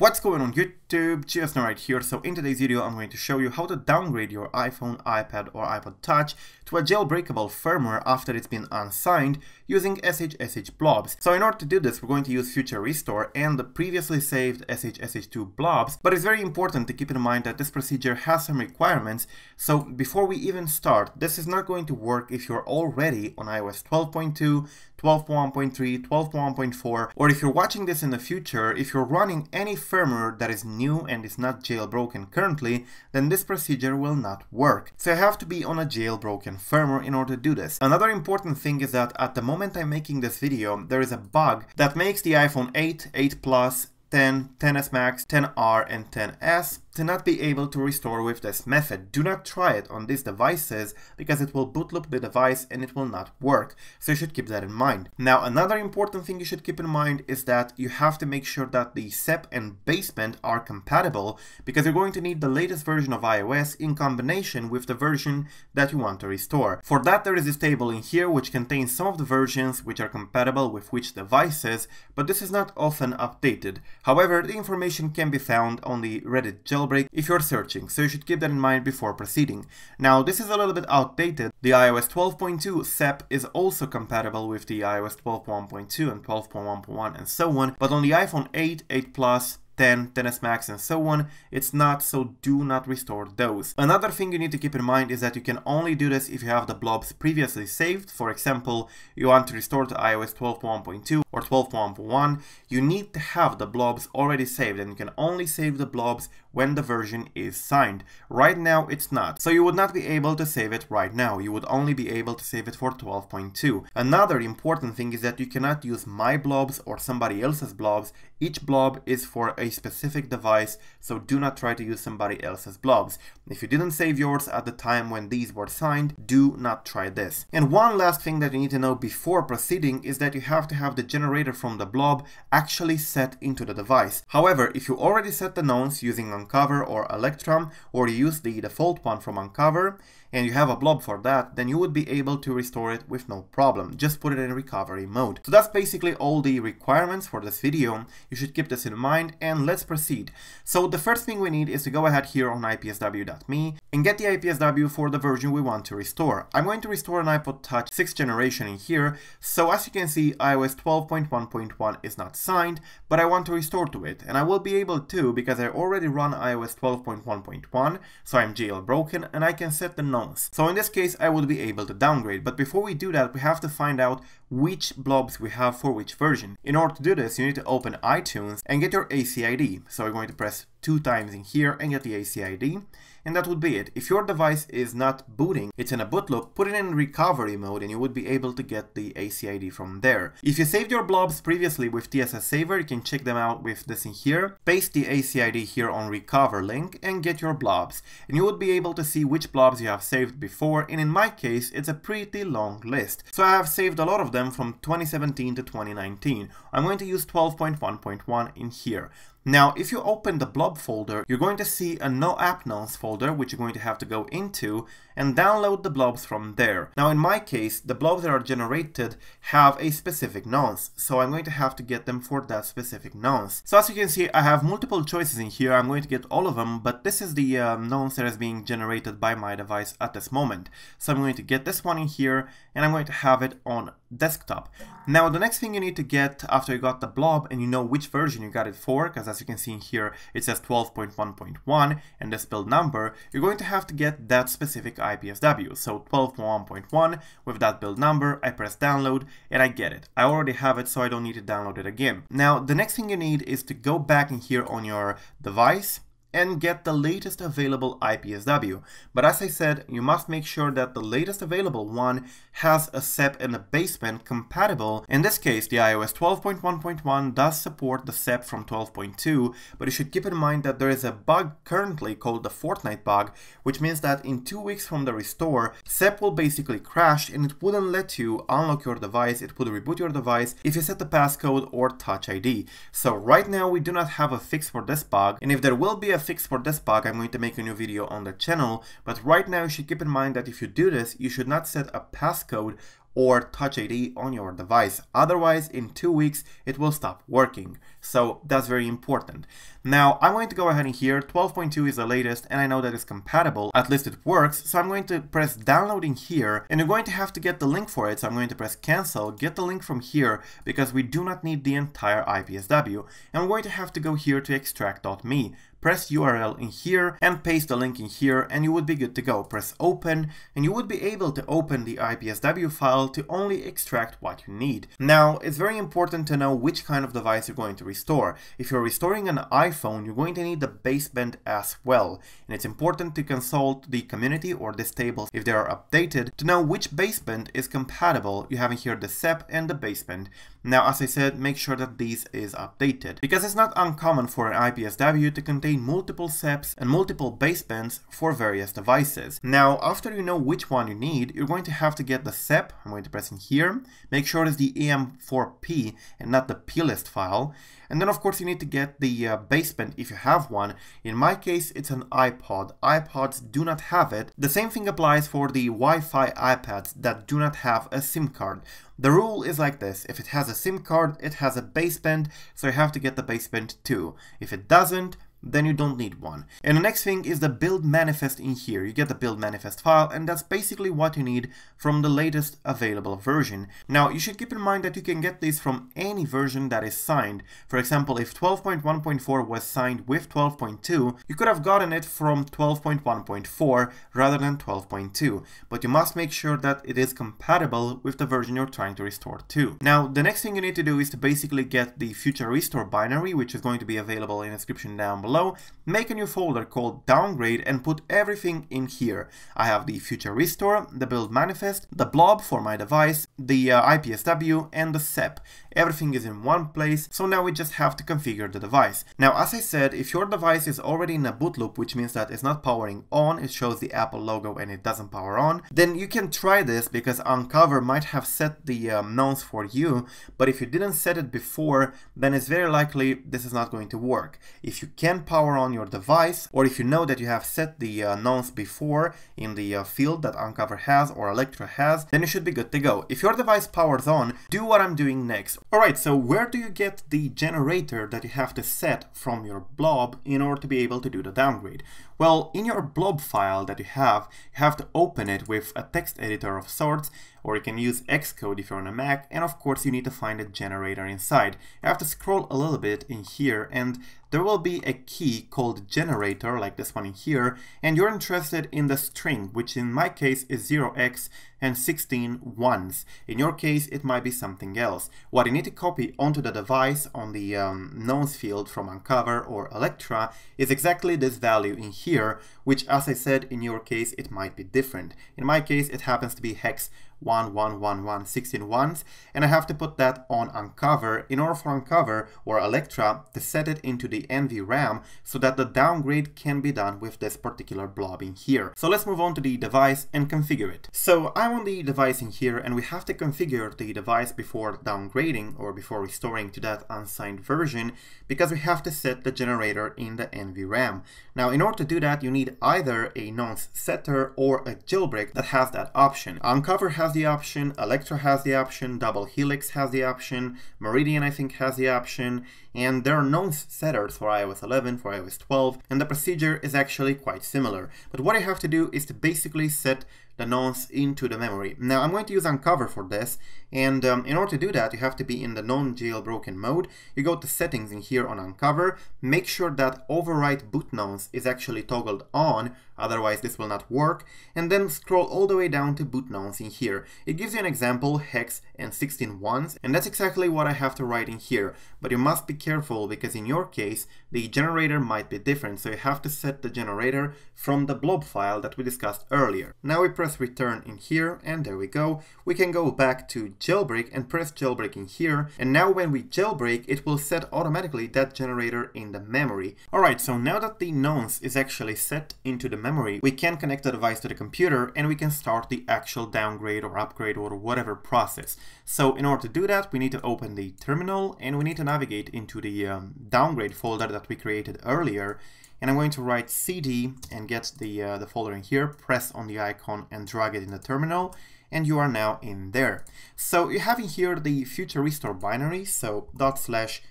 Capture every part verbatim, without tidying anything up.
What's going on YouTube, G S N O W right here. So in today's video I'm going to show you how to downgrade your iPhone, iPad or iPod Touch to a jailbreakable firmware after it's been unsigned using S H S H blobs. So in order to do this we're going to use FutureRestore and the previously saved S H S H two blobs, but it's very important to keep in mind that this procedure has some requirements. So before we even start, this is not going to work if you're already on iOS twelve point two, twelve point one point three, twelve point one point four, or if you're watching this in the future, if you're running any firmware that is new and is not jailbroken currently, then this procedure will not work. So you have to be on a jailbroken firmware in order to do this. Another important thing is that at the moment I'm making this video, there is a bug that makes the iPhone eight, eight Plus, ten, ten S Max, ten R and ten S to not be able to restore with this method. Do not try it on these devices because it will boot loop the device and it will not work. So you should keep that in mind. Now another important thing you should keep in mind is that you have to make sure that the S E P and Baseband are compatible because you're going to need the latest version of iOS in combination with the version that you want to restore. For that there is this table in here which contains some of the versions which are compatible with which devices, but this is not often updated. However, the information can be found on the Reddit jailbreak if you're searching, so you should keep that in mind before proceeding. Now this is a little bit outdated. The iOS twelve point two S E P is also compatible with the iOS twelve point one point two and twelve point one point one and so on, but on the iPhone eight, eight Plus, ten, ten S Max and so on, it's not, so do not restore those. Another thing you need to keep in mind is that you can only do this if you have the blobs previously saved. For example, you want to restore to iOS twelve point one point two or twelve point one point one, you need to have the blobs already saved, and you can only save the blobs when the version is signed. Right now it's not, so you would not be able to save it right now, you would only be able to save it for twelve point two. Another important thing is that you cannot use my blobs or somebody else's blobs. Each blob is for a specific device, so do not try to use somebody else's blobs. If you didn't save yours at the time when these were signed, do not try this. And one last thing that you need to know before proceeding is that you have to have the generator from the blob actually set into the device. However, if you already set the nonce using Uncover or Electrum, or you use the default one from Uncover, and you have a blob for that, then you would be able to restore it with no problem. Just put it in recovery mode. So that's basically all the requirements for this video. You should keep this in mind and let's proceed. So the first thing we need is to go ahead here on I P S W dot me and get the I P S W for the version we want to restore. I'm going to restore an iPod Touch sixth generation in here. So as you can see, iOS twelve point one point one is not signed, but I want to restore to it. And I will be able to because I already run iOS twelve point one point one, so I'm jailbroken and I can set the nonce. So in this case, I would be able to downgrade. But before we do that, we have to find out which blobs we have for which version. In order to do this, you need to open iTunes and get your A C I D. So we're going to press two times in here and get the A C I D, and that would be it. If your device is not booting, it's in a boot loop, put it in recovery mode and you would be able to get the A C I D from there. If you saved your blobs previously with T S S Saver, you can check them out with this in here, paste the A C I D here on recover link and get your blobs, and you would be able to see which blobs you have saved before, and in my case it's a pretty long list. So I have saved a lot of them from twenty seventeen to twenty nineteen. I'm going to use twelve point one point one in here. Now, if you open the blob folder, you're going to see a no app nonce folder, which you're going to have to go into and download the blobs from there. Now, in my case, the blobs that are generated have a specific nonce, so I'm going to have to get them for that specific nonce. So as you can see, I have multiple choices in here. I'm going to get all of them, but this is the uh, nonce that is being generated by my device at this moment. So I'm going to get this one in here, and I'm going to have it on desktop. Now, the next thing you need to get after you got the blob and you know which version you got it for, because as you can see in here, it says twelve point one point one and the build number, you're going to have to get that specific I P S W. So twelve point one point one with that build number, I press download and I get it. I already have it, so I don't need to download it again. Now, the next thing you need is to go back in here on your device and get the latest available I P S W. But as I said, you must make sure that the latest available one has a S E P and a baseband compatible. In this case, the iOS twelve point one point one does support the S E P from twelve point two, but you should keep in mind that there is a bug currently called the Fortnite bug, which means that in two weeks from the restore, S E P will basically crash and it wouldn't let you unlock your device, it would reboot your device if you set the passcode or Touch I D. So right now we do not have a fix for this bug, and if there will be a fix for this bug, I'm going to make a new video on the channel, but right now you should keep in mind that if you do this, you should not set a passcode or Touch I D on your device. Otherwise, in two weeks, it will stop working. So that's very important. Now, I'm going to go ahead in here. twelve point two is the latest, and I know that it's compatible. At least it works. So I'm going to press download in here, and you're going to have to get the link for it. So I'm going to press cancel, get the link from here, because we do not need the entire I P S W. And we're going to have to go here to extract dot me. Press U R L in here and paste the link in here, and you would be good to go. Press open, and you would be able to open the I P S W file to only extract what you need. Now, it's very important to know which kind of device you're going to restore. If you're restoring an iPhone, you're going to need the baseband as well, and it's important to consult the community or this table if they are updated to know which baseband is compatible. You have in here the S E P and the baseband. Now, as I said, make sure that these is updated, because it's not uncommon for an I P S W to contain multiple S E Ps and multiple basebands for various devices. Now, after you know which one you need, you're going to have to get the S E P. I'm going to press in here, make sure it's the E M four P and not the plist file. And then of course you need to get the uh, baseband if you have one. In my case, it's an iPod. iPods do not have it. The same thing applies for the Wi-Fi iPads that do not have a SIM card. The rule is like this: if it has a SIM card, it has a baseband, so you have to get the baseband too. If it doesn't, then you don't need one. And the next thing is the build manifest in here. You get the build manifest file, and that's basically what you need from the latest available version. Now, you should keep in mind that you can get these from any version that is signed. For example, if twelve point one point four was signed with twelve point two, you could have gotten it from twelve point one point four rather than twelve point two, but you must make sure that it is compatible with the version you're trying to restore to. Now, the next thing you need to do is to basically get the FutureRestore binary, which is going to be available in the description down below. Below, make a new folder called downgrade and put everything in here. I have the FutureRestore, the build manifest, the blob for my device, the uh, I P S W, and the S E P. Everything is in one place, so now we just have to configure the device. Now, as I said, if your device is already in a boot loop, which means that it's not powering on, it shows the Apple logo and it doesn't power on, then you can try this, because Uncover might have set the um, nonce for you, but if you didn't set it before, then it's very likely this is not going to work. If you can power on your device, or if you know that you have set the uh, nonce before in the uh, field that Uncover has or Electra has, then you should be good to go. If your device powers on, do what I'm doing next. Alright, so where do you get the generator that you have to set from your blob in order to be able to do the downgrade? Well, in your blob file that you have, you have to open it with a text editor of sorts, or you can use Xcode if you're on a Mac, and of course you need to find a generator inside. You have to scroll a little bit in here, and there will be a key called generator, like this one in here, and you're interested in the string, which in my case is zero x and sixteen ones. In your case, it might be something else. What you need to copy onto the device on the um, nonce field from Uncover or Electra is exactly this value in here, which, as I said, in your case, it might be different. In my case, it happens to be hex one one one one, sixteen ones, and I have to put that on Uncover in order for Uncover or Electra to set it into the N V RAM so that the downgrade can be done with this particular blob in here. So let's move on to the device and configure it. So I'm on the device in here, and we have to configure the device before downgrading or before restoring to that unsigned version, because we have to set the generator in the N V RAM. Now, in order to do that, you need either a nonce setter or a jailbreak that has that option. Uncover has the option, Electra has the option, Double Helix has the option, Meridian I think has the option, and there are nonce setters for i O S eleven, for i O S twelve, and the procedure is actually quite similar. But what you have to do is to basically set the nonce into the memory. Now, I'm going to use Uncover for this, and um, in order to do that, you have to be in the non-jailbroken mode. You go to settings in here on Uncover, make sure that overwrite boot nonce is actually toggled on, otherwise this will not work, and then scroll all the way down to boot nonce in here. It gives you an example, hex and sixteen ones, and that's exactly what I have to write in here. But you must be careful, because in your case, the generator might be different, so you have to set the generator from the blob file that we discussed earlier. Now we press return in here, and there we go. We can go back to jailbreak and press jailbreak in here, and now when we jailbreak, it will set automatically that generator in the memory. Alright, so now that the nonce is actually set into the memory, we can connect the device to the computer, and we can start the actual downgrade or upgrade or whatever process. So in order to do that, we need to open the terminal, and we need to navigate into the um, downgrade folder that we created earlier. And I'm going to write C D and get the, uh, the folder in here, press on the icon and drag it in the terminal, and you are now in there. So you have in here the FutureRestore binary, so dot slash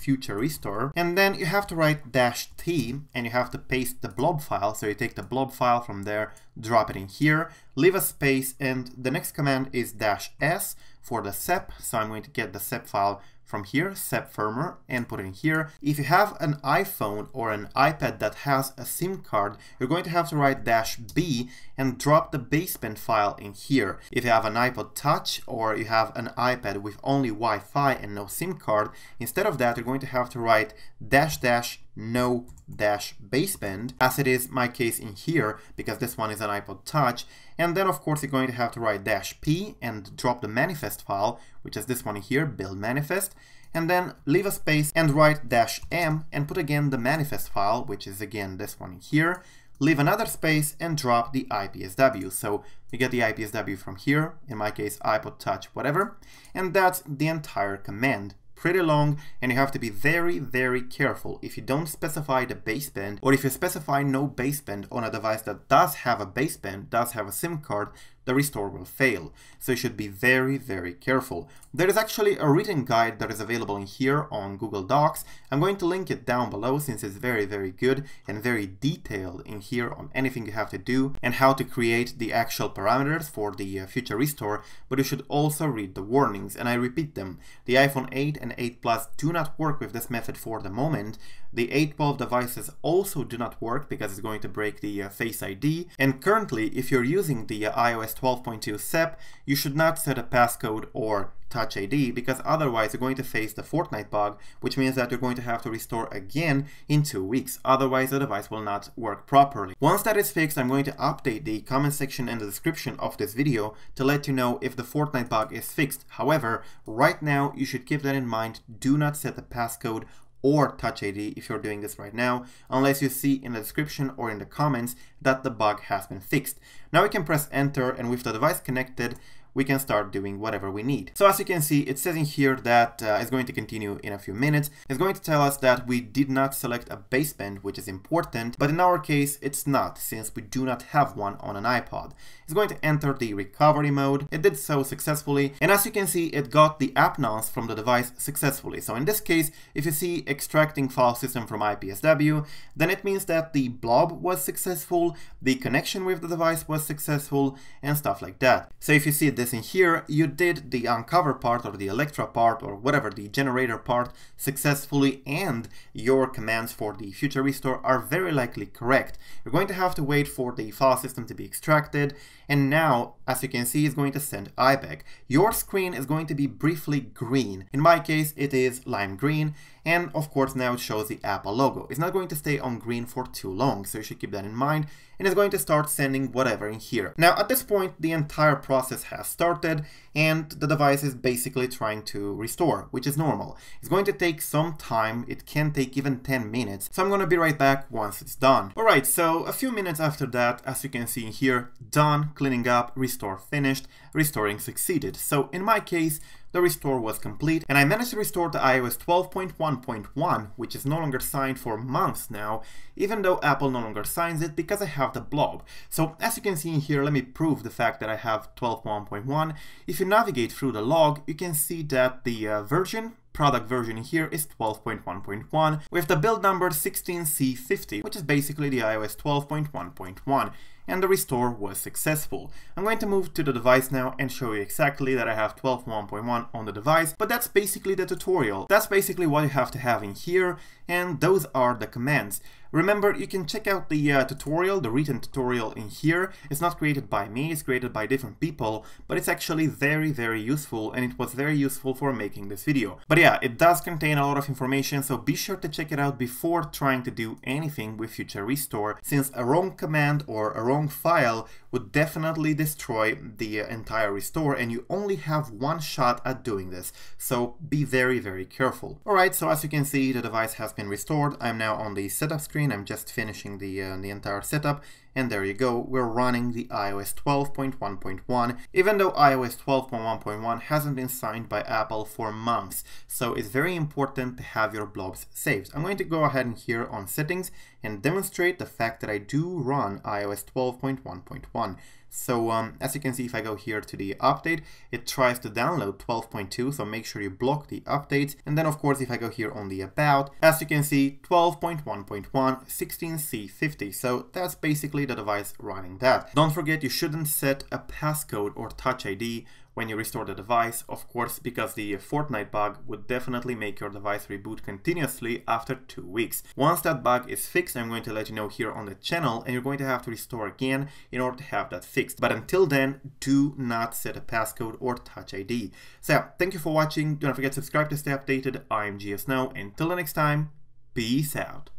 FutureRestore, and then you have to write dash t and you have to paste the blob file. So you take the blob file from there, drop it in here, leave a space, and the next command is dash s for the S E P. So I'm going to get the S E P file from here, S E P firmware, and put it in here. If you have an iPhone or an iPad that has a SIM card, you're going to have to write dash B and drop the baseband file in here. If you have an iPod Touch or you have an iPad with only Wi-Fi and no SIM card, instead of that, you're going to have to write dash dash no dash baseband, as it is my case in here, because this one is an iPod Touch. And then of course you're going to have to write dash p and drop the manifest file, which is this one here, build manifest, and then leave a space and write dash m and put again the manifest file, which is again this one here. Leave another space and drop the I P S W. So you get the I P S W from here, in my case iPod Touch, whatever, and that's the entire command. Pretty long, and you have to be very very careful. If you don't specify the baseband, or if you specify no baseband on a device that does have a baseband, does have a SIM card, the restore will fail. So you should be very very careful. There is actually a written guide that is available in here on Google Docs. I'm going to link it down below, since it's very very good and very detailed in here on anything you have to do and how to create the actual parameters for the uh, future restore. But you should also read the warnings, and I repeat them. The iPhone eight and eight Plus do not work with this method for the moment. The eight twelve devices also do not work because it's going to break the uh, Face I D. And currently, if you're using the uh, iOS twelve point two S E P, you should not set a passcode or Touch I D, because otherwise you're going to face the Fortnite bug, which means that you're going to have to restore again in two weeks. Otherwise the device will not work properly. Once that is fixed, I'm going to update the comment section and the description of this video to let you know if the Fortnite bug is fixed. However, right now you should keep that in mind. Do not set the passcode or Touch I D if you're doing this right now, unless you see in the description or in the comments that the bug has been fixed. Now we can press enter, and with the device connected, we can start doing whatever we need. So as you can see, it says in here that uh, it's going to continue in a few minutes. It's going to tell us that we did not select a baseband, which is important, but in our case it's not, since we do not have one on an iPod. It's going to enter the recovery mode. It did so successfully, and as you can see, it got the app nonce from the device successfully. So in this case, if you see extracting file system from I P S W, then it means that the blob was successful, the connection with the device was successful, and stuff like that. So if you see this in here, you did the Uncover part or the Electra part or whatever, the generator part, successfully, and your commands for the future restore are very likely correct. You're going to have to wait for the file system to be extracted, and now as you can see, it's going to send I P E C. Your screen is going to be briefly green. In my case it is lime green, and of course now it shows the Apple logo. It's not going to stay on green for too long, so you should keep that in mind, and it's going to start sending whatever in here. Now at this point the entire process has started, and the device is basically trying to restore, which is normal. It's going to take some time, it can take even ten minutes, so I'm going to be right back once it's done. Alright, so a few minutes after that, as you can see in here, done, cleaning up, restore finished, restoring succeeded. So in my case, the restore was complete, and I managed to restore to iOS twelve point one point one, which is no longer signed for months now, even though Apple no longer signs it because I have the blob. So as you can see in here, let me prove the fact that I have twelve point one point one. If you navigate through the log, you can see that the uh, version, product version here is twelve point one point one with the build number sixteen C fifty, which is basically the iOS twelve point one point one. And the restore was successful. I'm going to move to the device now and show you exactly that I have twelve point one point one on the device, but that's basically the tutorial. That's basically what you have to have in here, and those are the commands. Remember, you can check out the uh, tutorial, the written tutorial in here. It's not created by me, it's created by different people, but it's actually very, very useful, and it was very useful for making this video. But yeah, it does contain a lot of information, so be sure to check it out before trying to do anything with Future Restore, since a wrong command or a wrong file would definitely destroy the entire restore, and you only have one shot at doing this, so be very, very careful. Alright, so as you can see, the device has been restored. I'm now on the setup screen. I'm just finishing the, uh, the entire setup, and there you go, we're running the iOS twelve point one point one, even though iOS twelve point one point one hasn't been signed by Apple for months, so it's very important to have your blobs saved. I'm going to go ahead and here on settings and demonstrate the fact that I do run iOS twelve point one point one. So um, as you can see, if I go here to the update, it tries to download twelve point two, so make sure you block the updates. And then of course, if I go here on the about, as you can see, twelve point one point one, sixteen C fifty. So that's basically the device running that. Don't forget, you shouldn't set a passcode or Touch I D when you restore the device, of course, because the Fortnite bug would definitely make your device reboot continuously after two weeks. Once that bug is fixed, I'm going to let you know here on the channel, and you're going to have to restore again in order to have that fixed. But until then, do not set a passcode or Touch I D. So thank you for watching. Don't forget to subscribe to stay updated. I'm G S N O W. Until the next time, peace out.